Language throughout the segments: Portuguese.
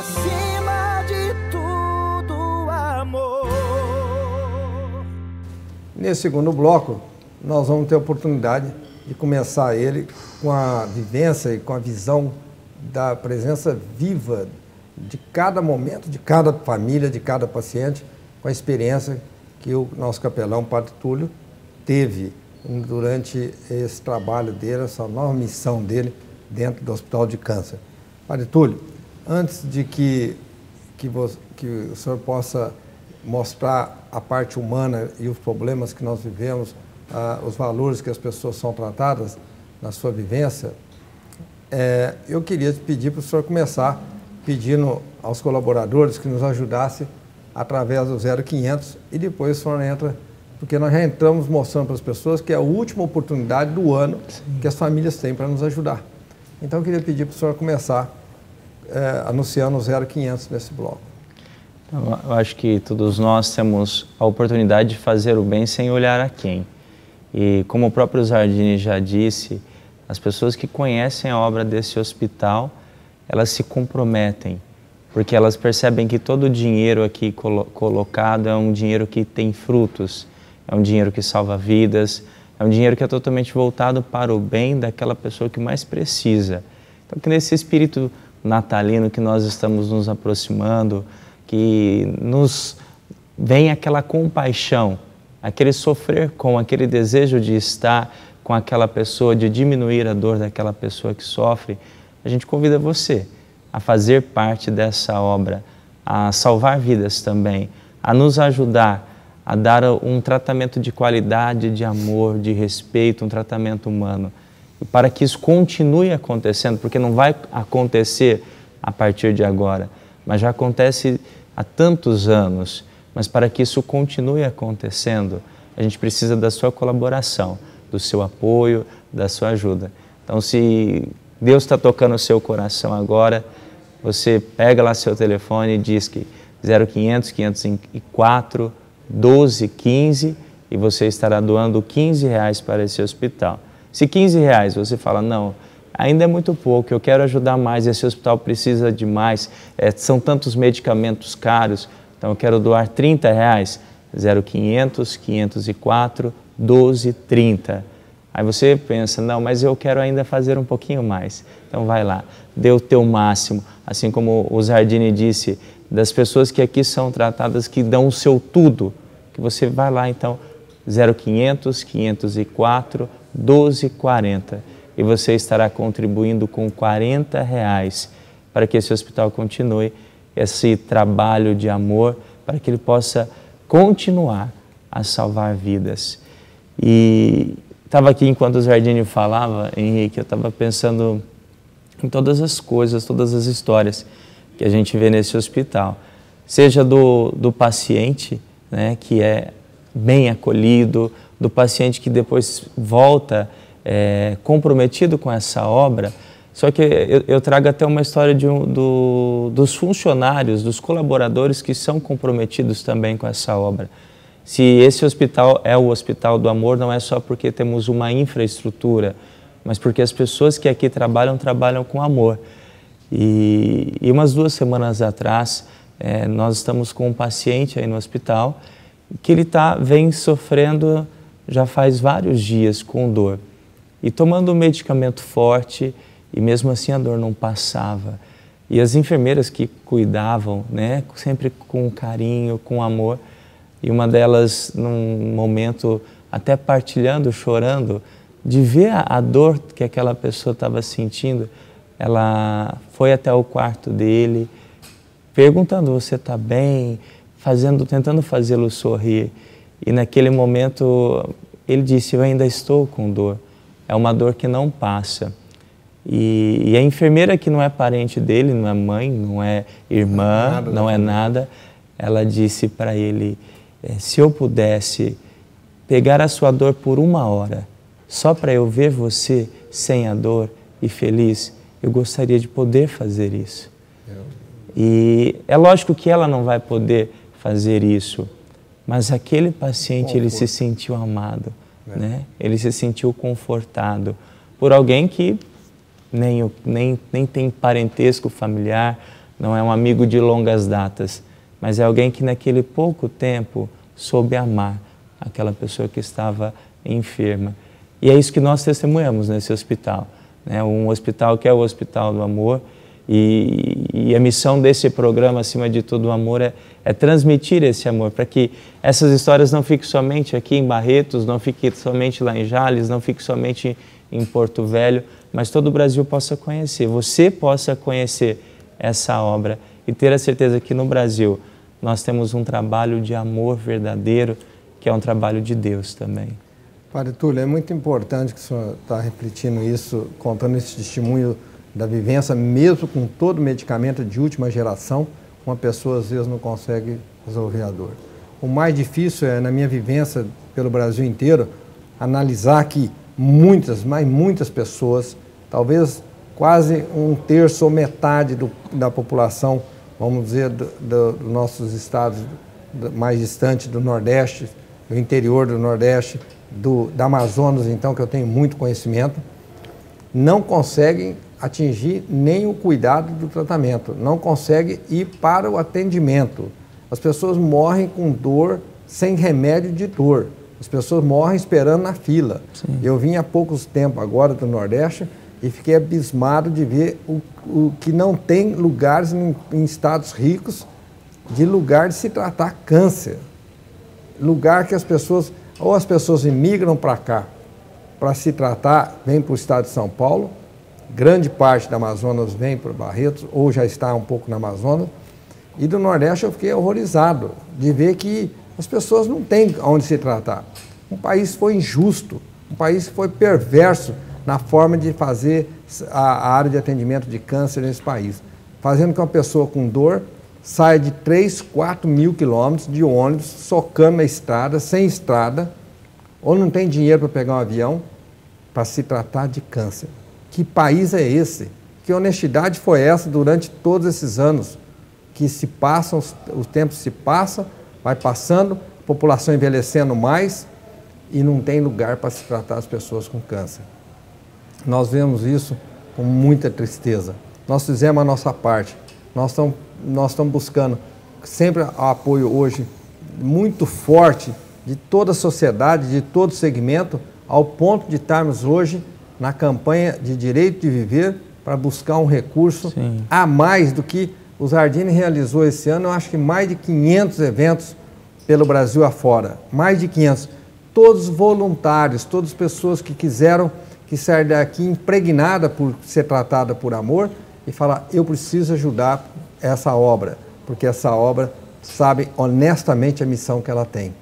acima de tudo o amor. Nesse segundo bloco, nós vamos ter a oportunidade de começar ele com a vivência e com a visão da presença viva de cada momento, de cada família, de cada paciente, com a experiência que o nosso capelão, Padre Túlio, teve durante esse trabalho dele, essa nova missão dele dentro do Hospital de Câncer. Padre Túlio, antes de que o senhor possa mostrar a parte humana e os problemas que nós vivemos, os valores que as pessoas são tratadas na sua vivência, eu queria pedir para o senhor começar pedindo aos colaboradores que nos ajudassem através do 0500 e depois o senhor entra, porque nós já entramos mostrando para as pessoas que é a última oportunidade do ano que as famílias têm para nos ajudar. Então eu queria pedir para o senhor começar anunciando o 0500 nesse bloco. Eu acho que todos nós temos a oportunidade de fazer o bem sem olhar a quem. E como o próprio Zardini já disse, as pessoas que conhecem a obra desse hospital, elas se comprometem, porque elas percebem que todo o dinheiro aqui colocado é um dinheiro que tem frutos, é um dinheiro que salva vidas, é um dinheiro que é totalmente voltado para o bem daquela pessoa que mais precisa. Então, que nesse espírito natalino que nós estamos nos aproximando, que nos vem aquela compaixão, aquele sofrer com, aquele desejo de estar com aquela pessoa, de diminuir a dor daquela pessoa que sofre, a gente convida você a fazer parte dessa obra, a salvar vidas também, a nos ajudar a dar um tratamento de qualidade, de amor, de respeito, um tratamento humano. E para que isso continue acontecendo, porque não vai acontecer a partir de agora, mas já acontece há tantos anos, mas para que isso continue acontecendo, a gente precisa da sua colaboração, do seu apoio, da sua ajuda. Então, se Deus está tocando o seu coração agora, você pega lá seu telefone e diz que 0500 504 1215 e você estará doando R$15 para esse hospital. Se R$15 você fala, não, ainda é muito pouco, eu quero ajudar mais, esse hospital precisa de mais, são tantos medicamentos caros, então eu quero doar R$30, 0500 504 1230. Aí você pensa, não, mas eu quero ainda fazer um pouquinho mais. Então vai lá, dê o teu máximo. Assim como o Zardini disse, das pessoas que aqui são tratadas, que dão o seu tudo, que você vai lá então, 0500 504 1240. E você estará contribuindo com R$40 para que esse hospital continue esse trabalho de amor, para que ele possa continuar a salvar vidas. E estava aqui enquanto o Zardini falava, Henrique, eu estava pensando em todas as coisas, todas as histórias que a gente vê nesse hospital. Seja do paciente, né, que é bem acolhido, do paciente que depois volta comprometido com essa obra. Só que eu trago até uma história dos funcionários, dos colaboradores que são comprometidos também com essa obra. Se esse hospital é o Hospital do Amor, não é só porque temos uma infraestrutura, mas porque as pessoas que aqui trabalham, trabalham com amor. E umas 2 semanas atrás, nós estamos com um paciente aí no hospital, que ele vem sofrendo já faz vários dias com dor. E tomando um medicamento forte, e mesmo assim a dor não passava. E as enfermeiras que cuidavam, né, sempre com carinho, com amor, e uma delas, num momento, até partilhando, chorando, de ver a dor que aquela pessoa estava sentindo, ela foi até o quarto dele, perguntando, você está bem? Tentando fazê-lo sorrir. E naquele momento, ele disse, eu ainda estou com dor. É uma dor que não passa. E a enfermeira, que não é parente dele, não é mãe, não é irmã, não é nada, ela disse para ele, se eu pudesse pegar a sua dor por 1 hora, só para eu ver você sem a dor e feliz, eu gostaria de poder fazer isso. E é lógico que ela não vai poder fazer isso, mas aquele paciente, ele se sentiu amado, né? Ele se sentiu confortado por alguém que nem tem parentesco familiar, não é um amigo de longas datas, mas é alguém que naquele pouco tempo soube amar aquela pessoa que estava enferma. E é isso que nós testemunhamos nesse hospital, né? Um hospital que é o Hospital do Amor, e a missão desse programa, Acima de Tudo o Amor, é transmitir esse amor, para que essas histórias não fiquem somente aqui em Barretos, não fiquem somente lá em Jales, não fiquem somente em Porto Velho, mas todo o Brasil possa conhecer, você possa conhecer essa obra e ter a certeza que no Brasil nós temos um trabalho de amor verdadeiro, que é um trabalho de Deus também. Padre Túlio, é muito importante que o senhor está refletindo isso, contando esse testemunho da vivência, mesmo com todo medicamento de última geração, uma pessoa às vezes não consegue resolver a dor. O mais difícil é, na minha vivência pelo Brasil inteiro, analisar que muitas, mas muitas pessoas, talvez quase um terço ou metade da população, vamos dizer, dos nossos estados mais distantes do Nordeste, do interior do Nordeste, da Amazonas, então, que eu tenho muito conhecimento, não conseguem atingir nem o cuidado do tratamento, não conseguem ir para o atendimento. As pessoas morrem com dor, sem remédio de dor. As pessoas morrem esperando na fila. Sim. Eu vim há poucos tempos agora do Nordeste e fiquei abismado de ver o que não tem lugares em estados ricos de lugar de se tratar câncer. Lugar que as pessoas... Ou as pessoas imigram para cá para se tratar, vêm para o estado de São Paulo, grande parte da Amazonas vem para Barretos, ou já está um pouco na Amazonas, e do Nordeste eu fiquei horrorizado de ver que as pessoas não têm onde se tratar. Um país foi injusto, um país foi perverso na forma de fazer a área de atendimento de câncer nesse país, fazendo com que uma pessoa com dor sai de 3, 4 mil quilômetros de ônibus, socando a estrada, sem estrada, ou não tem dinheiro para pegar um avião, para se tratar de câncer. Que país é esse? Que honestidade foi essa durante todos esses anos? Que se passam, os tempos se passam, vai passando, a população envelhecendo mais e não tem lugar para se tratar as pessoas com câncer. Nós vemos isso com muita tristeza. Nós fizemos a nossa parte. Nós estamos buscando sempre o apoio hoje muito forte de toda a sociedade, de todo segmento, ao ponto de estarmos hoje na campanha de Direito de Viver para buscar um recurso. Sim. A mais do que o Zardini realizou esse ano. Eu acho que mais de 500 eventos pelo Brasil afora, mais de 500, todos voluntários, todas pessoas que quiseram, que sair daqui impregnada por ser tratada por amor e falar, eu preciso ajudar essa obra, porque essa obra sabe honestamente a missão que ela tem.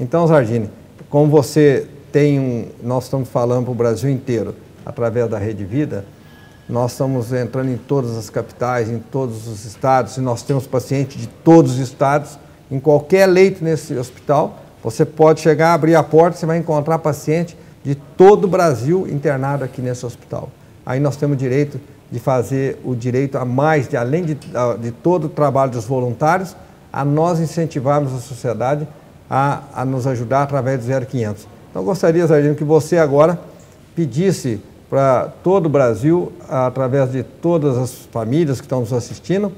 Então, Zardini, como você tem nós estamos falando para o Brasil inteiro, através da Rede Vida, nós estamos entrando em todas as capitais, em todos os estados, e nós temos pacientes de todos os estados, em qualquer leito nesse hospital, você pode chegar, abrir a porta, você vai encontrar paciente de todo o Brasil internado aqui nesse hospital. Aí nós temos direito de fazer o direito a mais, além de todo o trabalho dos voluntários, a nós incentivarmos a sociedade a nos ajudar através do 0500. Então, eu gostaria, Zardini, que você agora pedisse para todo o Brasil, através de todas as famílias que estão nos assistindo,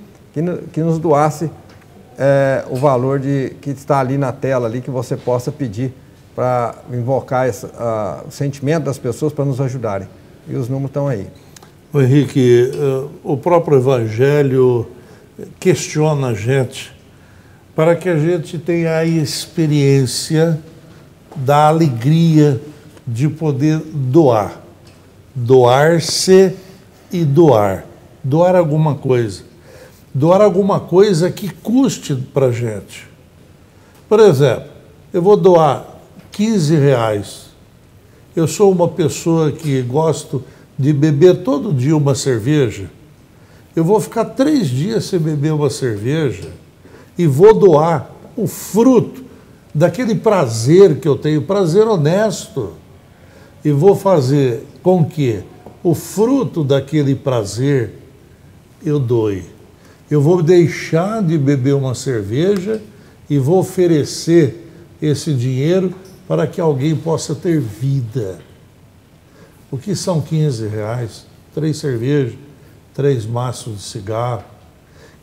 que nos doasse o valor que está ali na tela, ali, que você possa pedir para invocar o sentimento das pessoas para nos ajudarem. E os números estão aí. Henrique, o próprio Evangelho questiona a gente para que a gente tenha a experiência da alegria de poder doar. Doar-se e doar. Doar alguma coisa. Doar alguma coisa que custe para a gente. Por exemplo, eu vou doar R$15. Eu sou uma pessoa que gosto de beber todo dia uma cerveja, eu vou ficar 3 dias sem beber uma cerveja e vou doar o fruto daquele prazer que eu tenho, prazer honesto, e vou fazer com que o fruto daquele prazer eu doe. Eu vou deixar de beber uma cerveja e vou oferecer esse dinheiro para que alguém possa ter vida. O que são R$15? 3 cervejas, 3 maços de cigarro.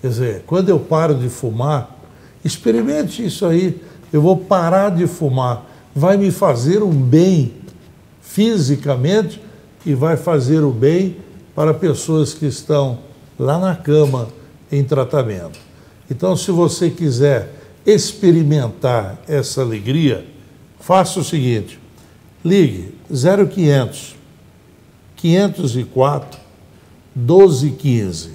Quer dizer, quando eu paro de fumar, experimente isso aí, eu vou parar de fumar. Vai me fazer um bem fisicamente e vai fazer o bem para pessoas que estão lá na cama em tratamento. Então, se você quiser experimentar essa alegria, faça o seguinte, ligue 0500 504 1215.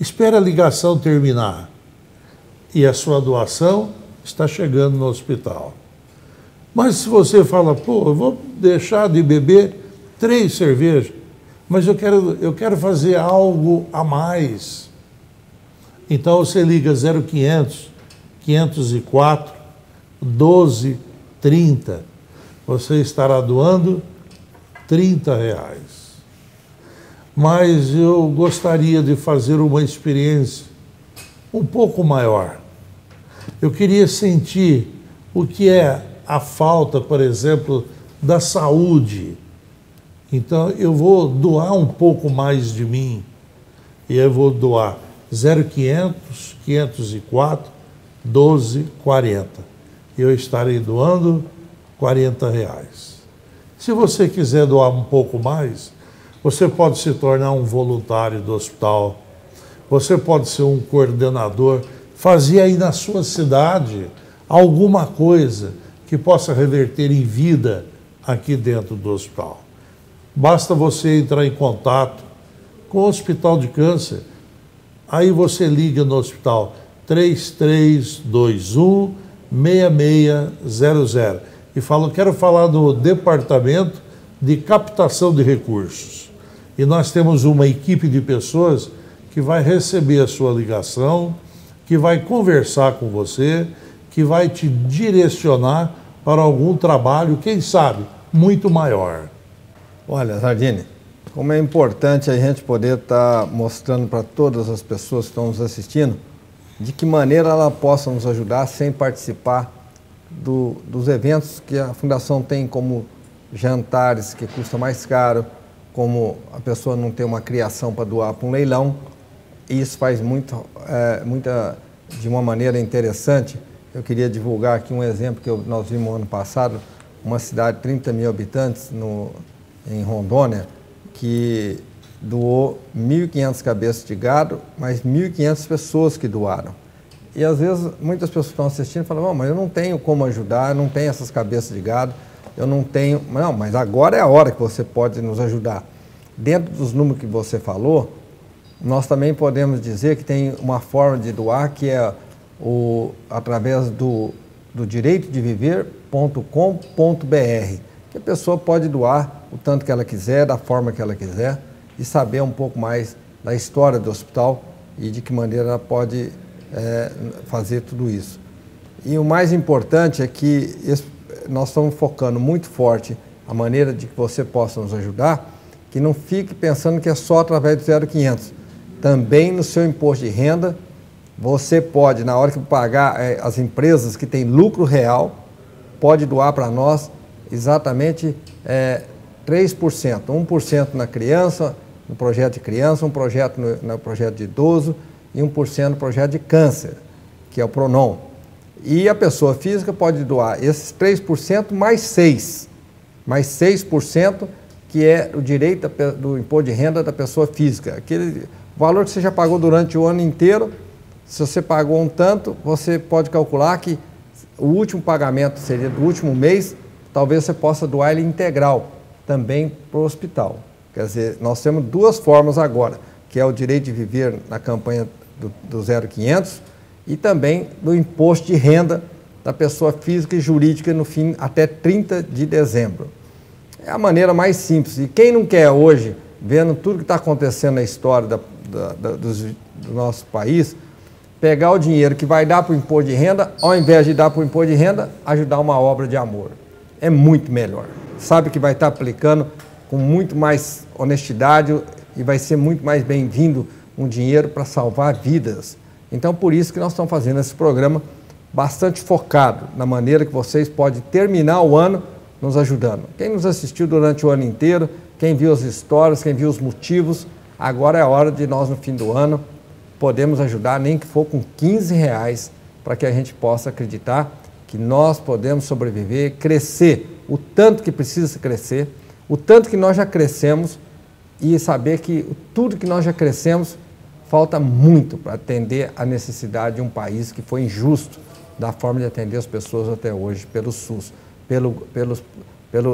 Espere a ligação terminar e a sua doação está chegando no hospital. Mas se você fala, pô, eu vou deixar de beber 3 cervejas, mas eu quero fazer algo a mais. Então você liga 0500 504 1230. Você estará doando R$30. Mas eu gostaria de fazer uma experiência um pouco maior. Eu queria sentir o que é a falta, por exemplo, da saúde. Então eu vou doar um pouco mais de mim. E eu vou doar 0500 504 1240. Eu estarei doando R$40. Se você quiser doar um pouco mais, você pode se tornar um voluntário do hospital, você pode ser um coordenador, fazer aí na sua cidade alguma coisa que possa reverter em vida aqui dentro do hospital. Basta você entrar em contato com o Hospital de Câncer, aí você liga no hospital 3321-6600 e fala, quero falar do Departamento de Captação de Recursos. E nós temos uma equipe de pessoas que vai receber a sua ligação, que vai conversar com você, que vai te direcionar para algum trabalho, quem sabe, muito maior. Olha, Zardini, como é importante a gente poder estar mostrando para todas as pessoas que estão nos assistindo de que maneira ela possa nos ajudar sem participar dos eventos que a Fundação tem, como jantares que custam mais caro, como a pessoa não tem uma criação para doar para um leilão. E isso faz de uma maneira interessante. Eu queria divulgar aqui um exemplo que nós vimos ano passado, uma cidade de 30 mil habitantes em Rondônia, que doou 1.500 cabeças de gado, mas 1.500 pessoas que doaram. E às vezes muitas pessoas que estão assistindo falam, oh, mas eu não tenho como ajudar, eu não tenho essas cabeças de gado, eu não tenho... Não, mas agora é a hora que você pode nos ajudar. Dentro dos números que você falou, nós também podemos dizer que tem uma forma de doar que é através do direitodeviver.com.br, que a pessoa pode doar o tanto que ela quiser, da forma que ela quiser, e saber um pouco mais da história do hospital e de que maneira ela pode fazer tudo isso. E o mais importante é que nós estamos focando muito forte a maneira de que você possa nos ajudar, que não fique pensando que é só através do 0500. Também no seu imposto de renda, você pode, na hora que pagar as empresas que têm lucro real, pode doar para nós exatamente 3%. 1% na criança, no projeto de criança, 1% no projeto de idoso e 1% no projeto de câncer, que é o PRONON. E a pessoa física pode doar esses 3% mais 6%. Mais 6%, que é o direito do imposto de renda da pessoa física. Aquele valor que você já pagou durante o ano inteiro, se você pagou um tanto, você pode calcular que o último pagamento seria do último mês, talvez você possa doar ele integral também para o hospital. Quer dizer, nós temos duas formas agora, que é o direito de viver na campanha do 0500 e também do imposto de renda da pessoa física e jurídica no fim até 30 de dezembro. É a maneira mais simples. E quem não quer hoje, vendo tudo que está acontecendo na história do nosso país, pegar o dinheiro que vai dar para o imposto de renda, ao invés de dar para o imposto de renda, ajudar uma obra de amor. É muito melhor. Sabe que vai estar aplicando com muito mais honestidade e vai ser muito mais bem-vindo um dinheiro para salvar vidas. Então, por isso que nós estamos fazendo esse programa bastante focado na maneira que vocês podem terminar o ano nos ajudando. Quem nos assistiu durante o ano inteiro, quem viu as histórias, quem viu os motivos, agora é a hora de nós, no fim do ano, podemos ajudar, nem que for com R$15, para que a gente possa acreditar que nós podemos sobreviver, crescer o tanto que precisa crescer, o tanto que nós já crescemos, e saber que tudo que nós já crescemos falta muito para atender a necessidade de um país que foi injusto da forma de atender as pessoas até hoje pelo SUS,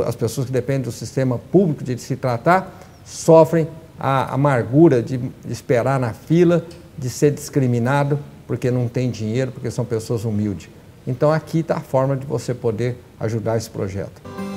as pessoas que dependem do sistema público de se tratar, sofrem a amargura de esperar na fila, de ser discriminado porque não tem dinheiro, porque são pessoas humildes. Então aqui está a forma de você poder ajudar esse projeto.